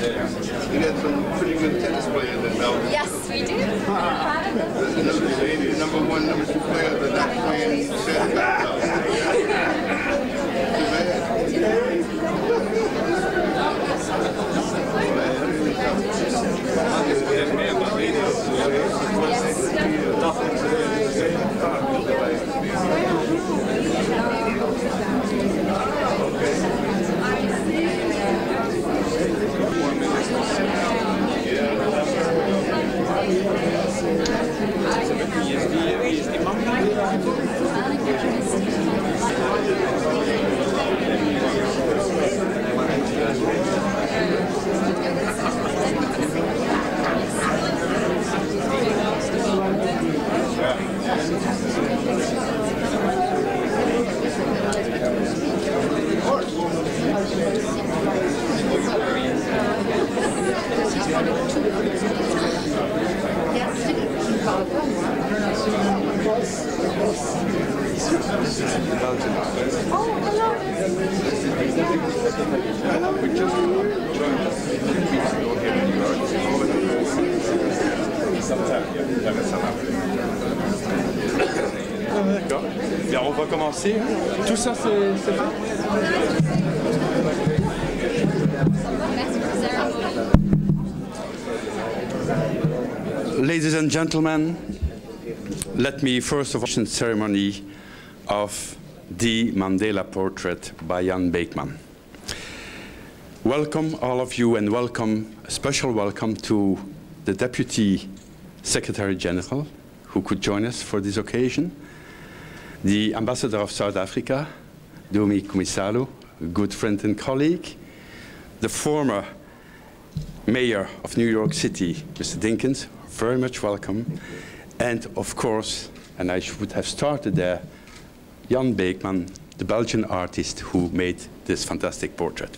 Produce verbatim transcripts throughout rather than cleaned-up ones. You got some pretty good tennis players in Melbourne. Yes, we do. There's number one, number two players are not playing set Commencer. Tout ça, c'est bon? Ladies and gentlemen, let me first of all the ceremony of the Mandela portrait by Jan Beekman. Welcome all of you, and welcome, special welcome to the Deputy Secretary General who could join us for this occasion. The Ambassador of South Africa, Dumi Kumisalo, good friend and colleague. The former Mayor of New York City, Mister Dinkins, very much welcome. And of course, and I would have started there, Jan Beekman, the Belgian artist who made this fantastic portrait.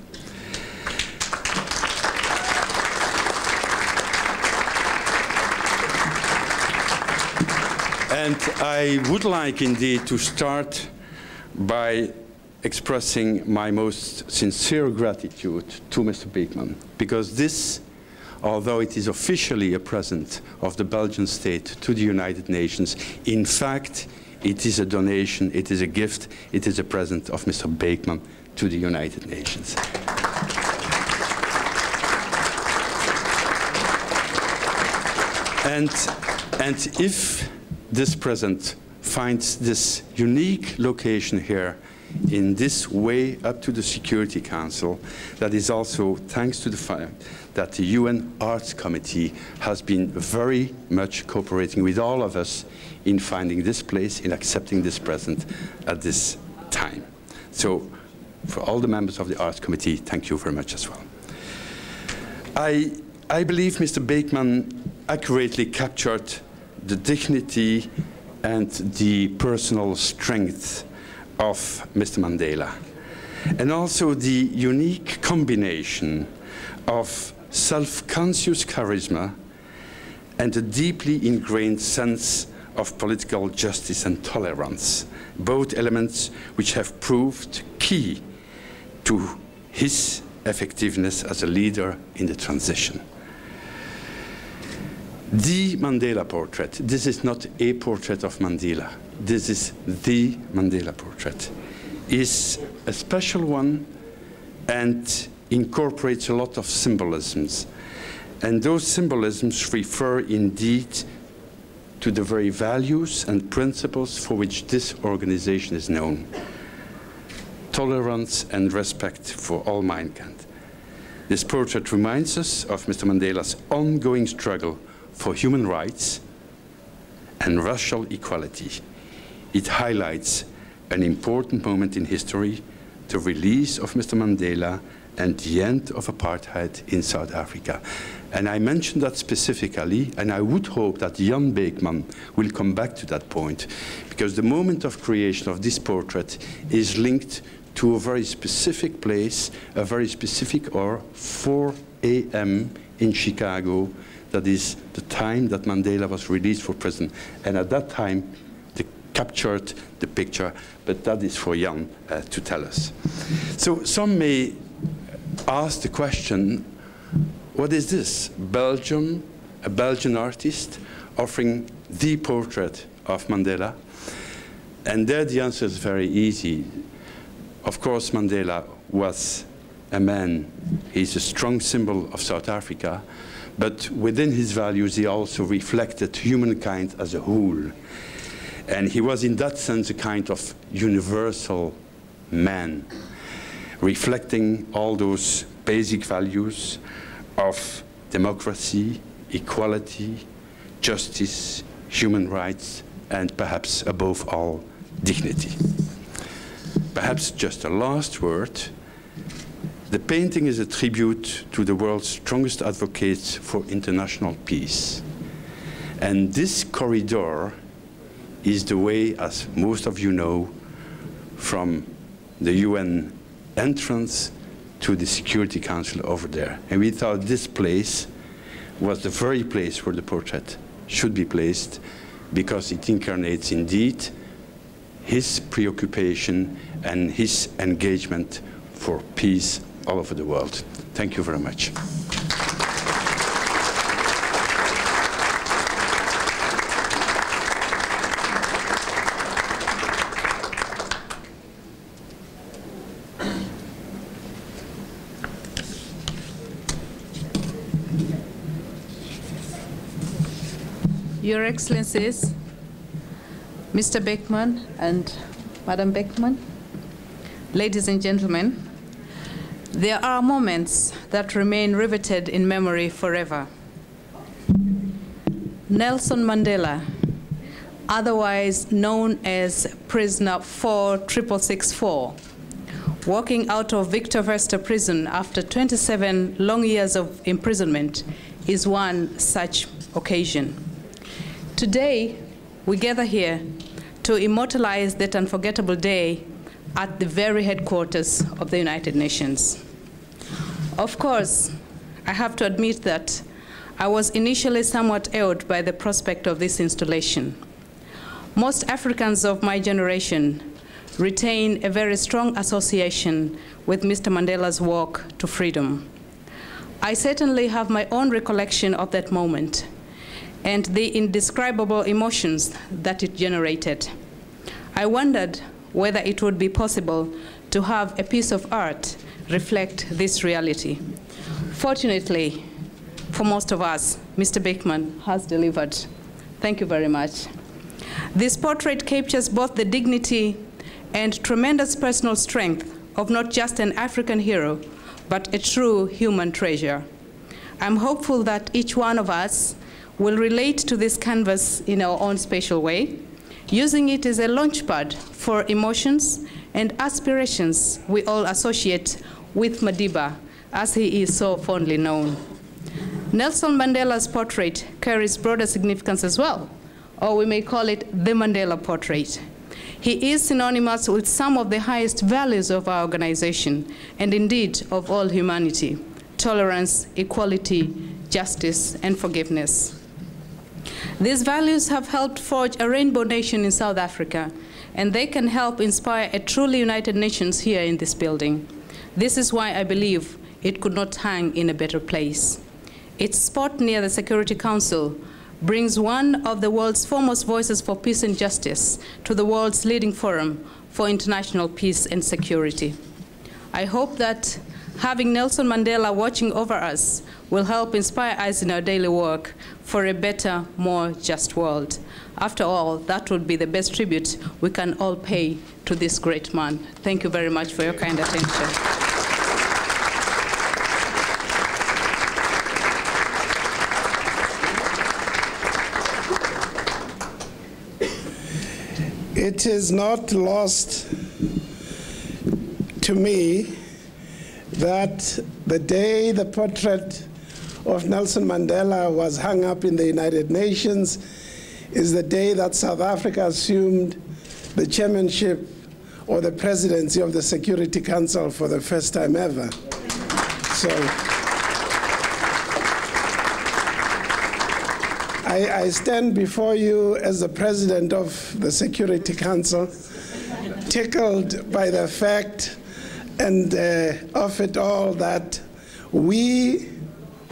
And I would like indeed to start by expressing my most sincere gratitude to Mister Beekman, because this, although it is officially a present of the Belgian state to the United Nations, in fact, it is a donation, it is a gift, it is a present of Mister Beekman to the United Nations. And, and if this present finds this unique location here in this way up to the Security Council, that is also thanks to the fact that the U N Arts Committee has been very much cooperating with all of us in finding this place, in accepting this present at this time. So for all the members of the Arts Committee, thank you very much as well. I, I believe Mister Beekman accurately captured the dignity and the personal strength of Mister Mandela, and also the unique combination of self-conscious charisma and a deeply ingrained sense of political justice and tolerance, both elements which have proved key to his effectiveness as a leader in the transition. The Mandela portrait. This is not a portrait of Mandela. This is the Mandela portrait. It's a special one and incorporates a lot of symbolisms. And those symbolisms refer indeed to the very values and principles for which this organization is known. Tolerance and respect for all mankind. This portrait reminds us of Mister Mandela's ongoing struggle for human rights and racial equality. It highlights an important moment in history, the release of Mister Mandela and the end of apartheid in South Africa. And I mentioned that specifically, and I would hope that Jan Beekman will come back to that point, because the moment of creation of this portrait is linked to a very specific place, a very specific hour, four A M in Chicago. That is the time that Mandela was released from prison. And at that time, they captured the picture, but that is for Jan uh, to tell us. So some may ask the question, What is this? Belgium, a Belgian artist offering the portrait of Mandela? And there the answer is very easy. Of course, Mandela was a man. He's a strong symbol of South Africa, but within his values he also reflected humankind as a whole. And he was in that sense a kind of universal man, reflecting all those basic values of democracy, equality, justice, human rights, and perhaps above all, dignity. Perhaps just a last word. The painting is a tribute to the world's strongest advocates for international peace. And this corridor is the way, as most of you know, from the U N entrance to the Security Council over there. And we thought this place was the very place where the portrait should be placed, because it incarnates indeed his preoccupation and his engagement for peace all over the world. Thank you very much. Your Excellencies, Mister Beekman and Madam Beekman, ladies and gentlemen, there are moments that remain riveted in memory forever. Nelson Mandela, otherwise known as Prisoner four six six six four, walking out of Victor Verster prison after twenty-seven long years of imprisonment, is one such occasion. Today, we gather here to immortalize that unforgettable day at the very headquarters of the United Nations. Of course, I have to admit that I was initially somewhat awed by the prospect of this installation. Most Africans of my generation retain a very strong association with Mister Mandela's walk to freedom. I certainly have my own recollection of that moment and the indescribable emotions that it generated. I wondered whether it would be possible to have a piece of art reflect this reality. Fortunately, for most of us, Mister Beekman has delivered. Thank you very much. This portrait captures both the dignity and tremendous personal strength of not just an African hero, but a true human treasure. I'm hopeful that each one of us will relate to this canvas in our own special way, using it as a launchpad for emotions and aspirations we all associate with Madiba, as he is so fondly known. Nelson Mandela's portrait carries broader significance as well, or we may call it the Mandela portrait. He is synonymous with some of the highest values of our organization, and indeed of all humanity: tolerance, equality, justice, and forgiveness. These values have helped forge a rainbow nation in South Africa, and they can help inspire a truly United Nations here in this building. This is why I believe it could not hang in a better place. Its spot near the Security Council brings one of the world's foremost voices for peace and justice to the world's leading forum for international peace and security. I hope that having Nelson Mandela watching over us will help inspire us in our daily work for a better, more just world. After all, that would be the best tribute we can all pay to this great man. Thank you very much for your kind attention. It is not lost to me that the day the portrait of Nelson Mandela was hung up in the United Nations is the day that South Africa assumed the chairmanship or the presidency of the Security Council for the first time ever. So I, I stand before you as the president of the Security Council, tickled by the fact and uh, of it all that we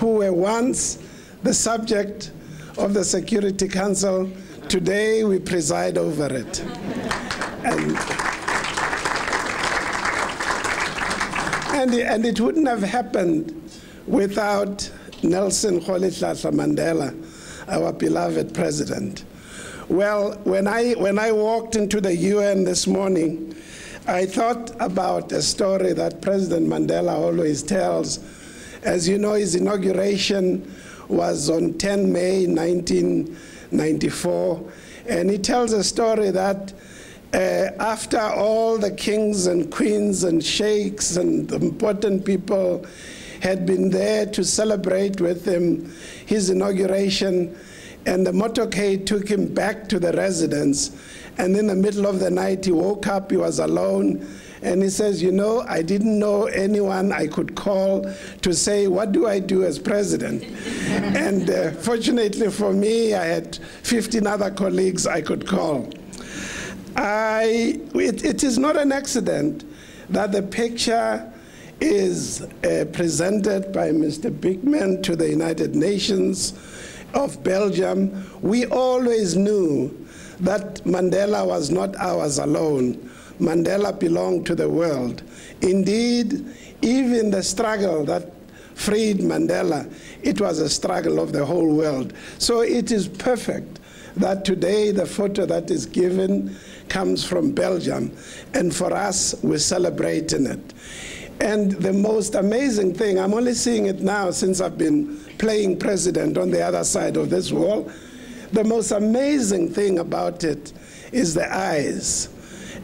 who were once the subject of the Security Council. Today we preside over it. And, and, and it wouldn't have happened without Nelson Rolihlahla Mandela, our beloved president. Well, when I, when I walked into the U N this morning, I thought about a story that President Mandela always tells. As you know, his inauguration was on the tenth of May nineteen ninety-four, and he tells a story that uh, after all the kings and queens and sheikhs and important people had been there to celebrate with him his inauguration, and the motorcade took him back to the residence. And in the middle of the night, he woke up, he was alone, and he says, you know, I didn't know anyone I could call to say, what do I do as president? And uh, fortunately for me, I had fifteen other colleagues I could call. I, it, it is not an accident that the picture is uh, presented by Mister Beekman to the United Nations of Belgium. We always knew that Mandela was not ours alone. Mandela belonged to the world. Indeed, even the struggle that freed Mandela, it was a struggle of the whole world. So it is perfect that today the photo that is given comes from Belgium, and for us, we're celebrating it. And the most amazing thing, I'm only seeing it now since I've been playing president on the other side of this wall, the most amazing thing about it is the eyes,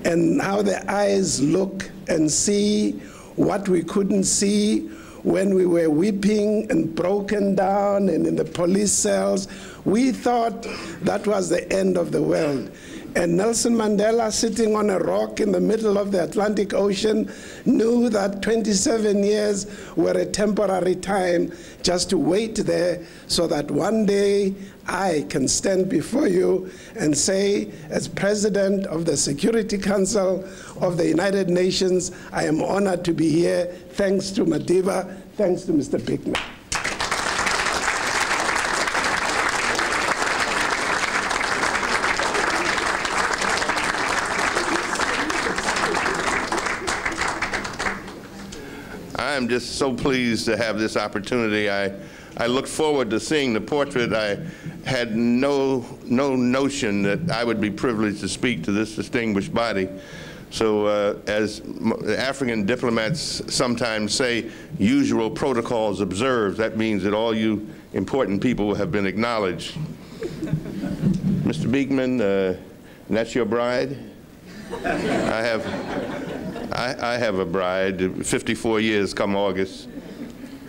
and how the eyes look and see what we couldn't see when we were weeping and broken down and in the police cells. We thought that was the end of the world. And Nelson Mandela, sitting on a rock in the middle of the Atlantic Ocean, knew that twenty-seven years were a temporary time just to wait there so that one day I can stand before you and say, as President of the Security Council of the United Nations, I am honored to be here. Thanks to Madiba, thanks to Mister Beekman. I'm just so pleased to have this opportunity. I, I look forward to seeing the portrait. I had no, no notion that I would be privileged to speak to this distinguished body. So uh, as African diplomats sometimes say, usual protocols observed. That means that all you important people have been acknowledged. Mister Beekman, uh, that's your bride? I have. I, I have a bride, fifty-four years come August.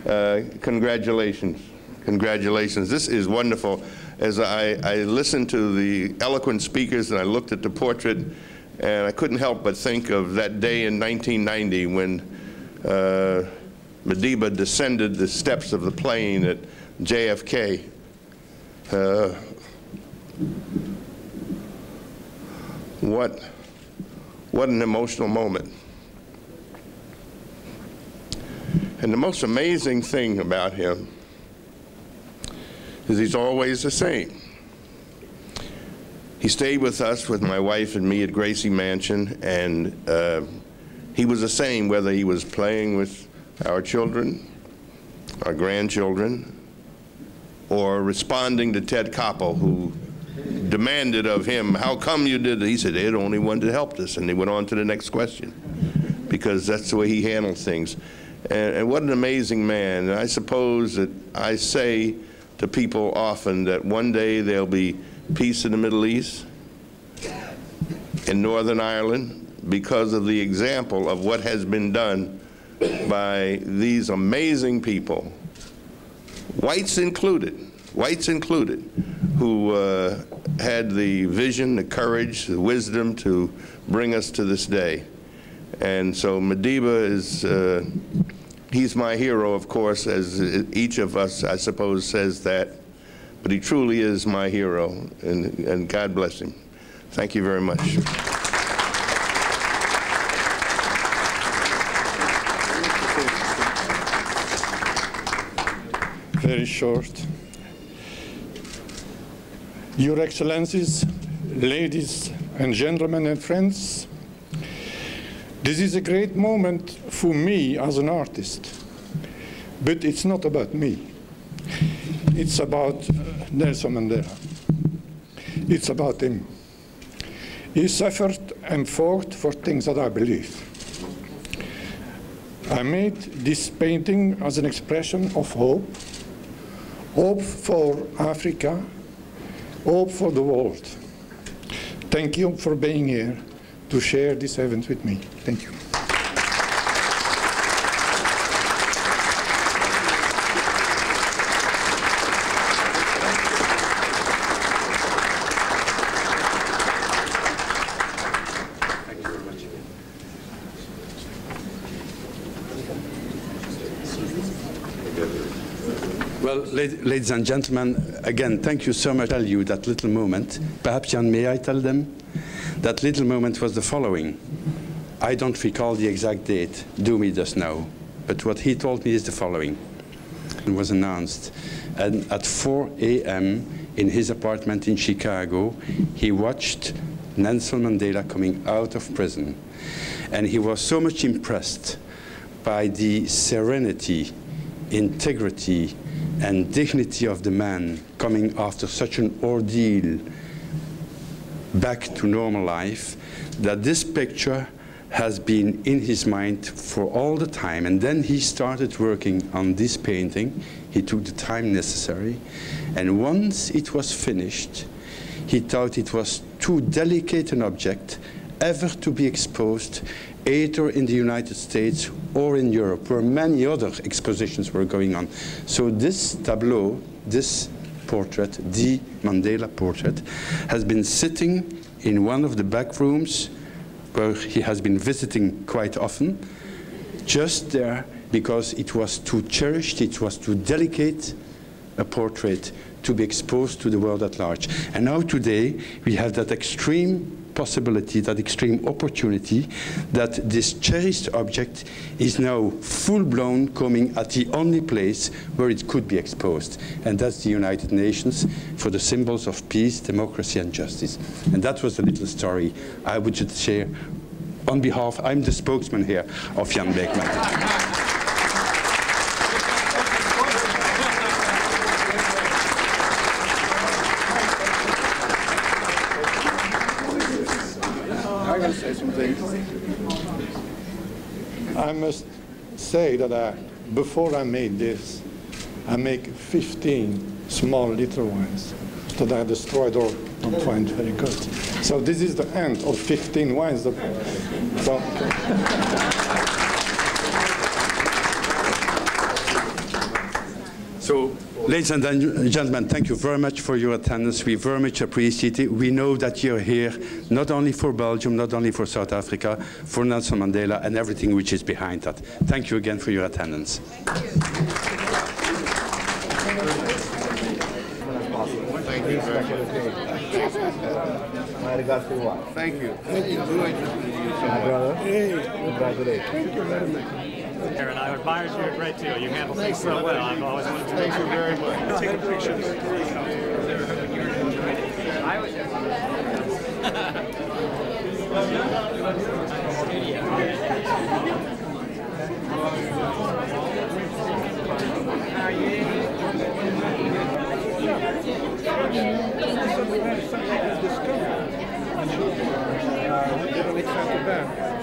Uh, congratulations, congratulations. This is wonderful. As I, I listened to the eloquent speakers and I looked at the portrait, and I couldn't help but think of that day in nineteen ninety when uh, Madiba descended the steps of the plane at J F K. Uh, what, what an emotional moment. And the most amazing thing about him is he's always the same. He stayed with us, with my wife and me, at Gracie Mansion, and uh, he was the same whether he was playing with our children, our grandchildren, or responding to Ted Koppel, who demanded of him, how come you did it? He said, they're the only one that helped us, and they went on to the next question, because that's the way he handles things. And, and what an amazing man. And I suppose that I say to people often that one day there'll be peace in the Middle East, in Northern Ireland, because of the example of what has been done by these amazing people, whites included, whites included, who uh, had the vision, the courage, the wisdom to bring us to this day. And so Madiba is, uh, he's my hero, of course, as each of us, I suppose, says that. But he truly is my hero, and, and God bless him. Thank you very much. Very short. Your Excellencies, ladies and gentlemen and friends, this is a great moment for me as an artist, but it's not about me. It's about Nelson Mandela. It's about him. He suffered and fought for things that I believe. I made this painting as an expression of hope, hope for Africa, hope for the world. Thank you for being here to share this event with me. Thank you. Ladies and gentlemen, again, thank you so much. I'll tell you that little moment. Perhaps, Jan, may I tell them? That little moment was the following. I don't recall the exact date. Dumi does know. But what he told me is the following. It was announced. And at four A M in his apartment in Chicago, he watched Nelson Mandela coming out of prison. And he was so much impressed by the serenity, integrity, and dignity of the man coming after such an ordeal back to normal life, that this picture has been in his mind for all the time. And then he started working on this painting. He took the time necessary. And once it was finished, he thought it was too delicate an object ever to be exposed, either in the United States or in Europe, where many other expositions were going on. So this tableau, this portrait, the Mandela portrait, has been sitting in one of the back rooms where he has been visiting quite often, just there, because it was too cherished, it was too delicate a portrait to be exposed to the world at large. And now today, we have that extreme possibility, that extreme opportunity, that this cherished object is now full-blown coming at the only place where it could be exposed, and that's the United Nations, for the symbols of peace, democracy, and justice. And that was the little story I would just share on behalf, I'm the spokesman here, of Jan Beekman. I must say that I, before I made this, I make fifteen small little ones that I destroyed or don't find very good. So this is the end of fifteen wines. That, so. so, ladies and gentlemen, thank you very much for your attendance. We very much appreciate it. We know that you're here not only for Belgium, not only for South Africa, for Nelson Mandela and everything which is behind that. Thank you again for your attendance. Thank you. Thank you very much. My regards to you. Thank you. Thank you. My brother. Congratulations. Thank you very much. And I admire you a great deal. You handle things so well. I've always wanted to. Thank you very much. Take a picture. I was just.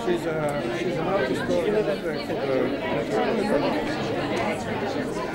She's, uh, she's an artist for the